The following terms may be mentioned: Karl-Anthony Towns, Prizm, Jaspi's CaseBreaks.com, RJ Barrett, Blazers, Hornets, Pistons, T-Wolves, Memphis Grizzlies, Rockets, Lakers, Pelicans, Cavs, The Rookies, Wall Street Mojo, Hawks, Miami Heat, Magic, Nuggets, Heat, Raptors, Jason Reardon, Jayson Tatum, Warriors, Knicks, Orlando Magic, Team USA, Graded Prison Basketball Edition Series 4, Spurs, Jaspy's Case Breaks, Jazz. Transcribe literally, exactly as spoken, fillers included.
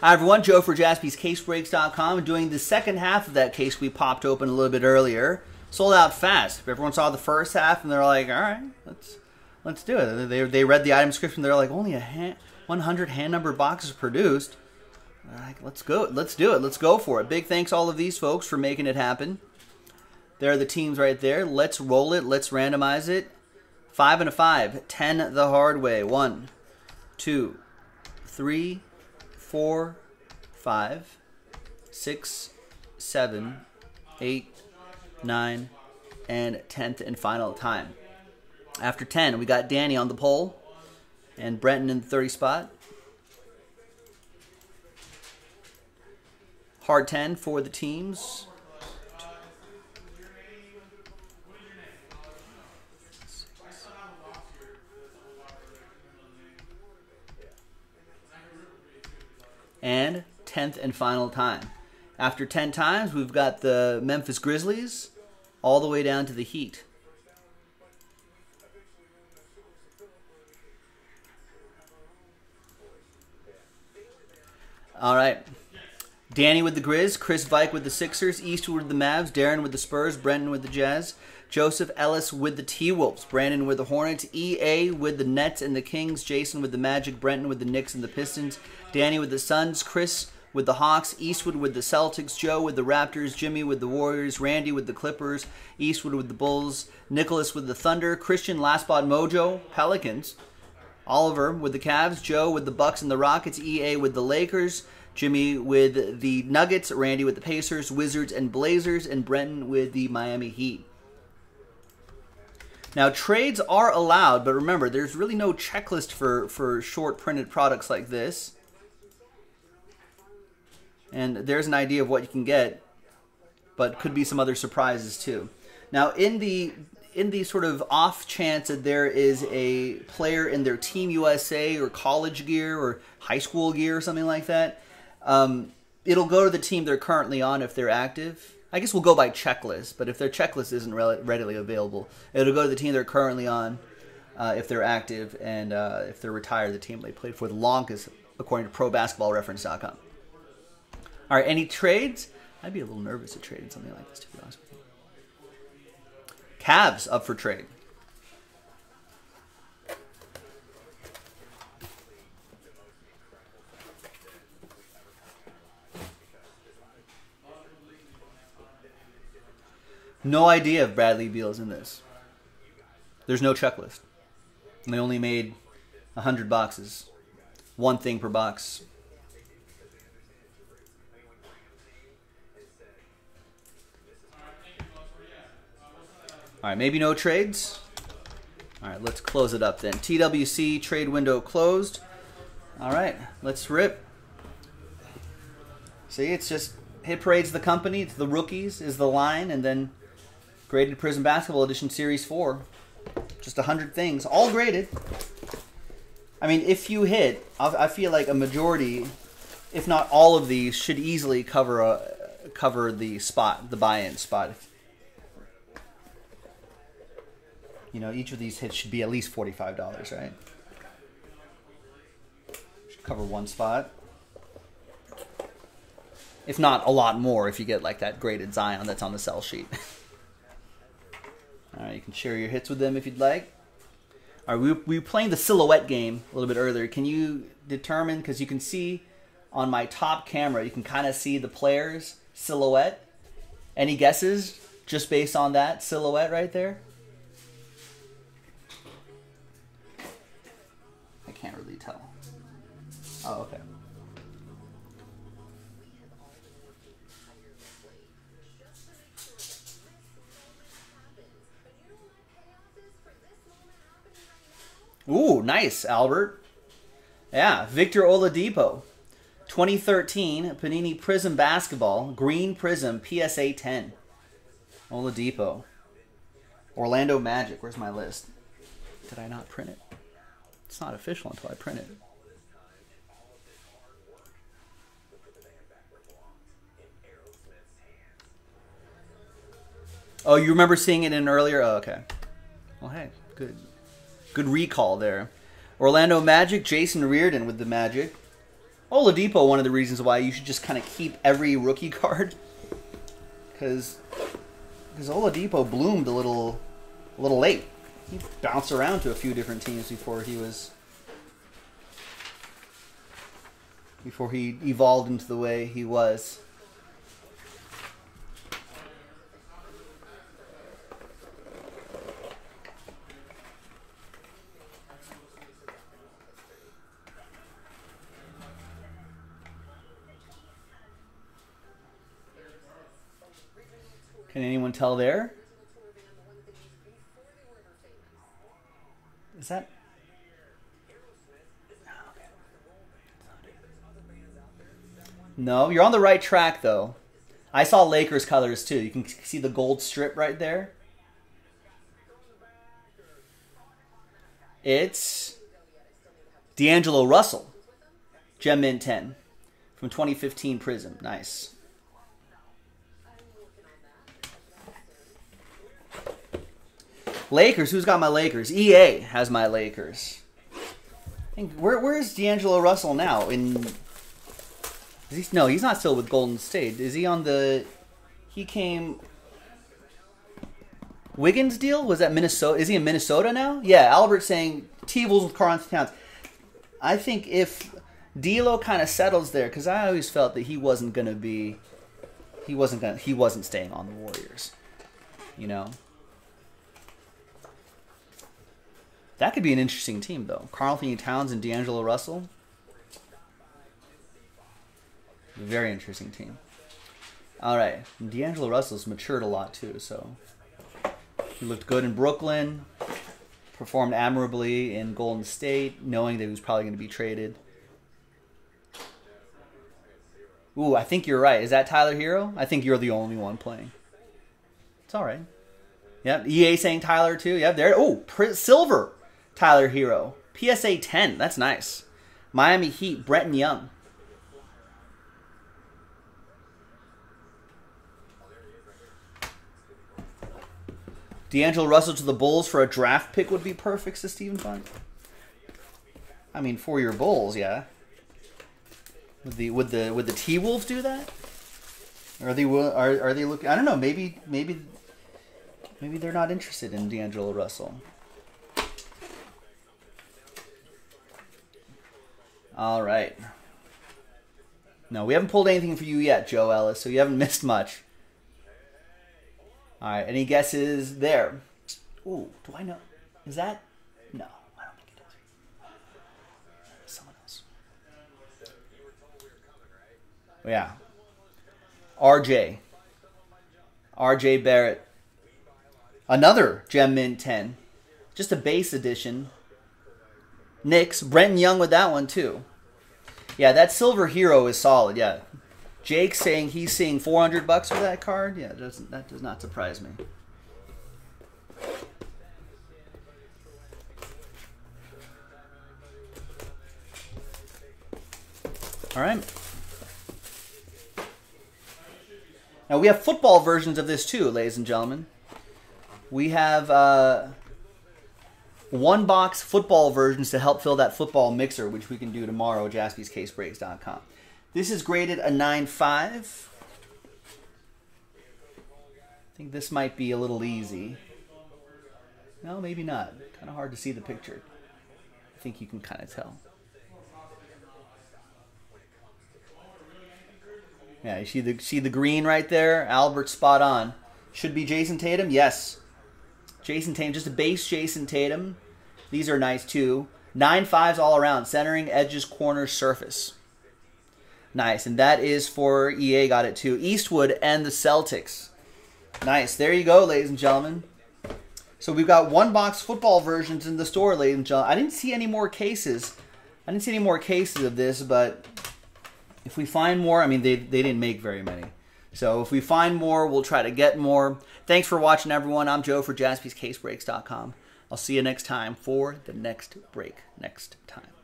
Hi everyone, Joe for Jaspy's Case Breaks dot com, doing the second half of that case we popped open a little bit earlier. Sold out fast. Everyone saw the first half and they're like, all right, let's let's do it. They, they read the item description. They're like, only a hand, one hundred hand numbered boxes produced. They're like, let's go, let's do it, let's go for it. Big thanks to all of these folks for making it happen. There are the teams right there. Let's roll it. Let's randomize it. Five and a five. Ten the hard way. One, two, three, four, five, six, seven, eight, nine, and tenth and final time. After ten, we got Danny on the pole and Brenton in the thirty spot. Hard ten for the teams. And tenth and final time. After ten times, we've got the Memphis Grizzlies all the way down to the Heat. All right. Danny with the Grizz, Chris Vike with the Sixers, Eastwood with the Mavs, Darren with the Spurs, Brenton with the Jazz, Joseph Ellis with the T-Wolves, Brandon with the Hornets, E A with the Nets and the Kings, Jason with the Magic, Brenton with the Knicks and the Pistons, Danny with the Suns, Chris with the Hawks, Eastwood with the Celtics, Joe with the Raptors, Jimmy with the Warriors, Randy with the Clippers, Eastwood with the Bulls, Nicholas with the Thunder, Christian Last Spot Mojo, Pelicans, Oliver with the Cavs, Joe with the Bucks and the Rockets, E A with the Lakers, Jimmy with the Nuggets, Randy with the Pacers, Wizards and Blazers, and Brenton with the Miami Heat. Now, trades are allowed, but remember, there's really no checklist for, for short printed products like this. And there's an idea of what you can get, but could be some other surprises too. Now, in the in the sort of off chance that there is a player in their Team U S A or college gear or high school gear or something like that, Um, it'll go to the team they're currently on if they're active. I guess we'll go by checklist, but if their checklist isn't readily available, it'll go to the team they're currently on uh, if they're active, and uh, if they're retired, the team they played for the longest, according to Pro Basketball Reference dot com. All right, any trades? I'd be a little nervous to trade something like this, to be honest with you. Cavs up for trade. No idea if Bradley Beal's in this. There's no checklist. And they only made one hundred boxes. One thing per box. All right, maybe no trades. All right, let's close it up then. T W C trade window closed. All right, let's rip. See, it's just Hit Parade's the company. It's the Rookies is the line, and then Graded Prison Basketball Edition Series four. Just one hundred things, all graded. I mean, if you hit, I feel like a majority, if not all of these, should easily cover a, cover the spot, the buy-in spot. You know, each of these hits should be at least forty-five dollars, right? Should cover one spot. If not, a lot more if you get like that graded Zion that's on the sell sheet. All right, you can share your hits with them if you'd like. All right, we, we were playing the silhouette game a little bit earlier. Can you determine, because you can see on my top camera, you can kind of see the player's silhouette. Any guesses just based on that silhouette right there? I can't really tell. Oh, okay. Ooh, nice, Albert. Yeah, Victor Oladipo, twenty thirteen, Panini Prism Basketball, Green Prism, P S A ten. Oladipo. Orlando Magic, where's my list? Did I not print it? It's not official until I print it. Oh, you remember seeing it in earlier? Oh, okay. Well, hey, good. Good recall there. Orlando Magic, Jason Reardon with the Magic. Oladipo, one of the reasons why you should just kind of keep every rookie card, because because Oladipo bloomed a little a little late. He bounced around to a few different teams before he was before he evolved into the way he was. Can anyone tell there? Is that? No, you're on the right track though. I saw Lakers colors too. You can see the gold strip right there. It's D'Angelo Russell, Gem Mint ten from twenty fifteen Prism. Nice. Lakers, who's got my Lakers? E A has my Lakers. I think, where, where's D'Angelo Russell now? In is he, no, he's not still with Golden State. Is he on the... He came... Wiggins deal? Was that Minnesota? Is he in Minnesota now? Yeah, Albert saying T-Wolves with Karl-Anthony Towns. I think if D'Lo kind of settles there, because I always felt that he wasn't going to be... He wasn't gonna, He wasn't staying on the Warriors. You know? That could be an interesting team, though. Karl-Anthony Towns and D'Angelo Russell. Very interesting team. All right. D'Angelo Russell's matured a lot, too, so... He looked good in Brooklyn. Performed admirably in Golden State, knowing that he was probably going to be traded. Ooh, I think you're right. Is that Tyler Herro? I think you're the only one playing. It's all right. Yep. E A saying Tyler, too. Yep, there. Oh, silver. Tyler Herro. P S A ten. That's nice. Miami Heat, Bretton Young. D'Angelo Russell to the Bulls for a draft pick would be perfect, says Stephen Fund. I mean, for your Bulls, yeah. Would the would the would the T-Wolves do that? Are they are are they looking? I don't know. Maybe maybe maybe they're not interested in D'Angelo Russell. All right. No, we haven't pulled anything for you yet, Joe Ellis, so you haven't missed much. All right, any guesses there? Ooh, do I know? Is that? No, I don't think it is. Someone else. Oh, yeah. R J. R J Barrett. Another Gem Mint ten. Just a base edition. Knicks, Brenton Young with that one too. Yeah, that Silver Herro is solid. Yeah, Jake saying he's seeing four hundred bucks for that card. Yeah, that doesn't that does not surprise me. All right. Now we have football versions of this too, ladies and gentlemen. We have. Uh, One box football versions to help fill that football mixer, which we can do tomorrow, Jaspy's Case Breaks dot com. This is graded a nine five. I think this might be a little easy. No, maybe not. Kind of hard to see the picture. I think you can kind of tell. Yeah, you see the, see the green right there? Albert spot on. Should be Jayson Tatum? Yes. Jayson Tatum, just a base Jayson Tatum. These are nice, too. Nine fives all around. Centering, edges, corners, surface. Nice. And that is for E A. Got it, too. Eastwood and the Celtics. Nice. There you go, ladies and gentlemen. So we've got one-box football versions in the store, ladies and gentlemen. I didn't see any more cases. I didn't see any more cases of this, but if we find more, I mean, they, they didn't make very many. So if we find more, we'll try to get more. Thanks for watching, everyone. I'm Joe for Jaspys Case Breaks dot com. I'll see you next time for the next break next time.